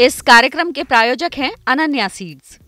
इस कार्यक्रम के प्रायोजक हैं अनन्या सीड्स।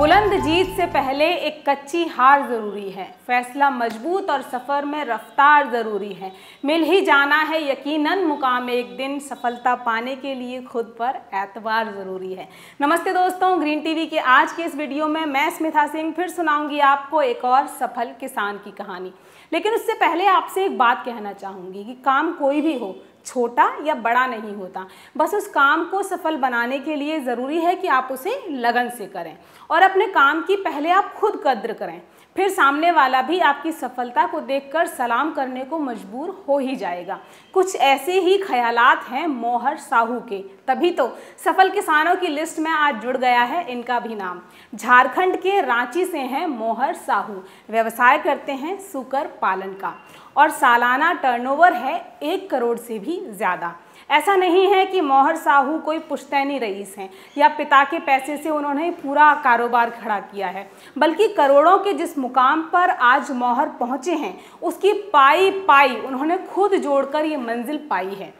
बुलंद जीत से पहले एक कच्ची हार ज़रूरी है, फैसला मजबूत और सफ़र में रफ्तार ज़रूरी है। मिल ही जाना है यकीनन मुकाम एक दिन, सफलता पाने के लिए खुद पर एतबार ज़रूरी है। नमस्ते दोस्तों, ग्रीन टीवी के आज के इस वीडियो में मैं स्मिता सिंह फिर सुनाऊंगी आपको एक और सफल किसान की कहानी। लेकिन उससे पहले आपसे एक बात कहना चाहूँगी कि काम कोई भी हो, छोटा या बड़ा नहीं होता, बस उस काम को सफल बनाने के लिए ज़रूरी है कि आप उसे लगन से करें और अपने काम की पहले आप खुद कद्र करें, फिर सामने वाला भी आपकी सफलता को देखकर सलाम करने को मजबूर हो ही जाएगा। कुछ ऐसे ही ख्यालात हैं मोहर साहू के, तभी तो सफल किसानों की लिस्ट में आज जुड़ गया है इनका भी नाम। झारखंड के रांची से हैं मोहर साहू, व्यवसाय करते हैं सूकर पालन का और सालाना टर्नओवर है 1 करोड़ से भी ज़्यादा। ऐसा नहीं है कि मोहर साहू कोई पुश्तैनी रईस हैं या पिता के पैसे से उन्होंने पूरा कारोबार खड़ा किया है, बल्कि करोड़ों के जिस मुकाम पर आज मोहर पहुँचे हैं उसकी पाई पाई उन्होंने खुद जोड़कर ये मंजिल पाई है।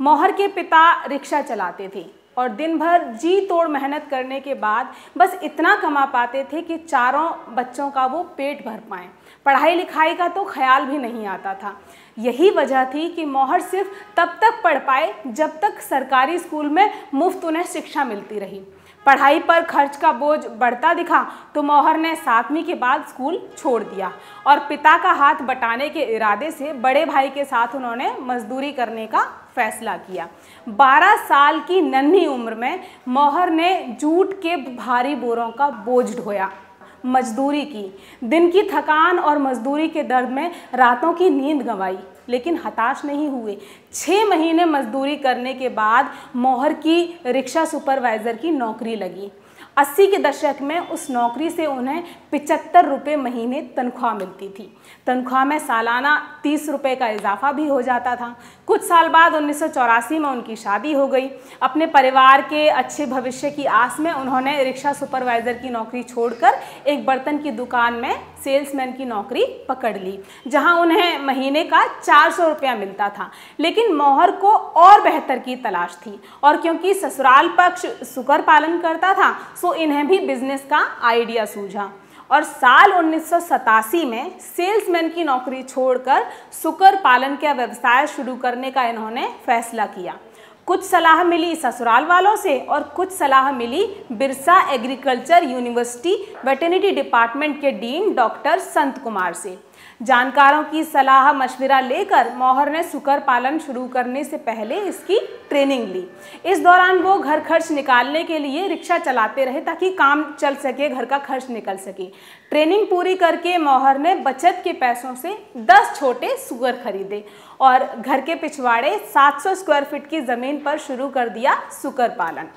मोहर के पिता रिक्शा चलाते थे और दिन भर जी तोड़ मेहनत करने के बाद बस इतना कमा पाते थे कि चारों बच्चों का वो पेट भर पाएँ, पढ़ाई लिखाई का तो ख्याल भी नहीं आता था। यही वजह थी कि मोहर सिर्फ तब तक पढ़ पाए जब तक सरकारी स्कूल में मुफ्त उन्हें शिक्षा मिलती रही। पढ़ाई पर खर्च का बोझ बढ़ता दिखा तो मोहर ने 7वीं के बाद स्कूल छोड़ दिया और पिता का हाथ बटाने के इरादे से बड़े भाई के साथ उन्होंने मजदूरी करने का फैसला किया। 12 साल की नन्ही उम्र में मोहर ने जूट के भारी बोरों का बोझ ढोया, मजदूरी की, दिन की थकान और मजदूरी के दर्द में रातों की नींद गंवाई, लेकिन हताश नहीं हुए। 6 महीने मजदूरी करने के बाद मोहर की रिक्शा सुपरवाइज़र की नौकरी लगी। 80 के दशक में उस नौकरी से उन्हें 75 रुपये महीने तनख्वाह मिलती थी। तनख्वाह में सालाना 30 रुपये का इजाफा भी हो जाता था। कुछ साल बाद 1984 में उनकी शादी हो गई। अपने परिवार के अच्छे भविष्य की आस में उन्होंने रिक्शा सुपरवाइज़र की नौकरी छोड़कर एक बर्तन की दुकान में सेल्समैन की नौकरी पकड़ ली, जहाँ उन्हें महीने का 400 रुपया मिलता था। लेकिन मोहर को और बेहतर की तलाश थी और क्योंकि ससुराल पक्ष सुकर पालन करता था तो इन्हें भी बिजनेस का आइडिया सूझा और साल 1987 में सेल्समैन की नौकरी छोड़कर सुकर पालन का व्यवसाय शुरू करने का इन्होंने फैसला किया। कुछ सलाह मिली ससुराल वालों से और कुछ सलाह मिली Birsa agriculture university veterinary department के डीन डॉक्टर संत कुमार से। जानकारों की सलाह मशविरा लेकर मोहर ने सुकर पालन शुरू करने से पहले इसकी ट्रेनिंग ली। इस दौरान वो घर खर्च निकालने के लिए रिक्शा चलाते रहे ताकि काम चल सके, घर का खर्च निकल सके। ट्रेनिंग पूरी करके मोहर ने बचत के पैसों से 10 छोटे सुकर खरीदे और घर के पिछवाड़े 700 स्क्वायर फीट की ज़मीन पर शुरू कर दिया सुकर पालन।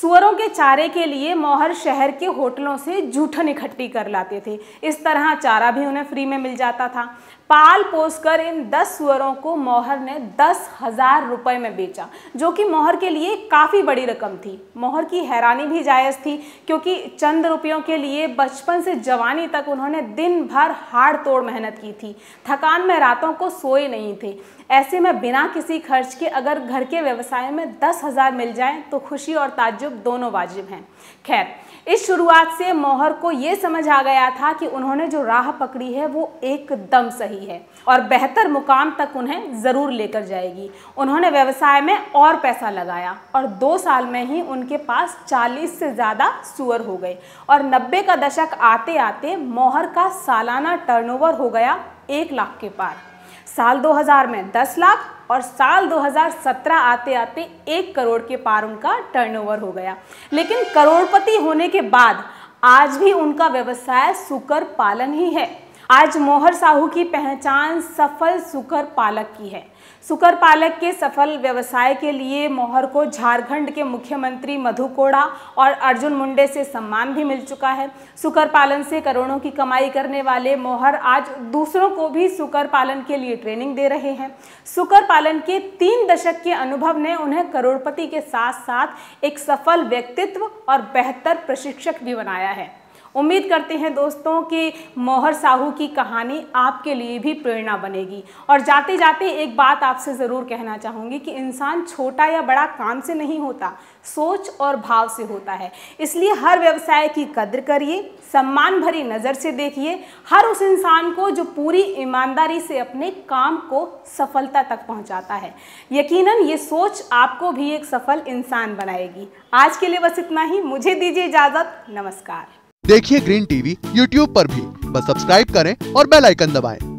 सुअरों के चारे के लिए मोहर शहर के होटलों से जूठन इकट्ठी कर लाते थे, इस तरह चारा भी उन्हें फ्री में मिल जाता था। पाल पोसकर इन 10 सुअरों को मोहर ने 10,000 रुपये में बेचा, जो कि मोहर के लिए काफ़ी बड़ी रकम थी। मोहर की हैरानी भी जायज़ थी क्योंकि चंद रुपयों के लिए बचपन से जवानी तक उन्होंने दिन भर हाड़ तोड़ मेहनत की थी, थकान में रातों को सोए नहीं थे। ऐसे में बिना किसी खर्च के अगर घर के व्यवसाय में 10,000 मिल जाएँ तो खुशी और ताज्जुब दोनों वाजिब हैं। खैर, इस शुरुआत से मोहर को ये समझ आ गया था कि उन्होंने जो राह पकड़ी है वो एकदम सही है और बेहतर मुकाम तक उन्हें जरूर लेकर जाएगी। उन्होंने व्यवसाय में और पैसा लगाया और 2 साल में ही उनके पास 40 से ज़्यादा सुअर हो गए और 90 का दशक आते आते मोहर का सालाना टर्नओवर हो गया 1 लाख के पार। साल 2000 में 10 लाख और साल 2017 आते आते 1 करोड़ के पार उनका टर्नओवर हो गया। लेकिन करोड़पति होने के बाद आज भी उनका व्यवसाय सुकर पालन ही है। आज मोहर साहू की पहचान सफल सुकर पालक की है। सुकर पालक के सफल व्यवसाय के लिए मोहर को झारखंड के मुख्यमंत्री मधु कोड़ा और अर्जुन मुंडे से सम्मान भी मिल चुका है। सुकर पालन से करोड़ों की कमाई करने वाले मोहर आज दूसरों को भी सुकर पालन के लिए ट्रेनिंग दे रहे हैं। सुकर पालन के 3 दशक के अनुभव ने उन्हें करोड़पति के साथ साथ एक सफल व्यक्तित्व और बेहतर प्रशिक्षक भी बनाया है उम्मीद करते हैं दोस्तों कि मोहर साहू की कहानी आपके लिए भी प्रेरणा बनेगी। और जाते जाते एक बात आपसे ज़रूर कहना चाहूँगी कि इंसान छोटा या बड़ा काम से नहीं होता, सोच और भाव से होता है। इसलिए हर व्यवसाय की कद्र करिए, सम्मान भरी नज़र से देखिए हर उस इंसान को जो पूरी ईमानदारी से अपने काम को सफलता तक पहुँचाता है। यकीनन ये सोच आपको भी एक सफल इंसान बनाएगी। आज के लिए बस इतना ही, मुझे दीजिए इजाज़त, नमस्कार। देखिए ग्रीन टीवी यूट्यूब पर भी, बस सब्सक्राइब करें और बेल आइकन दबाएं।